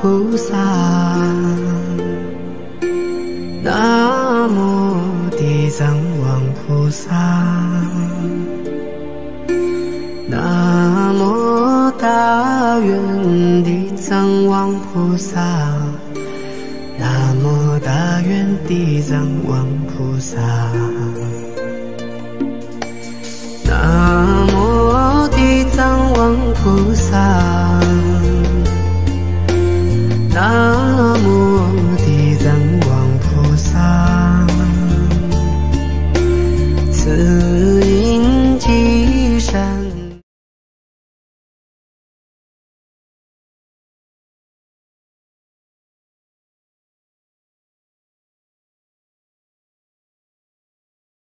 菩萨，南无地藏王菩萨，南无大愿地藏王菩萨，南无大愿地藏王菩萨，南无地藏王菩萨。南无。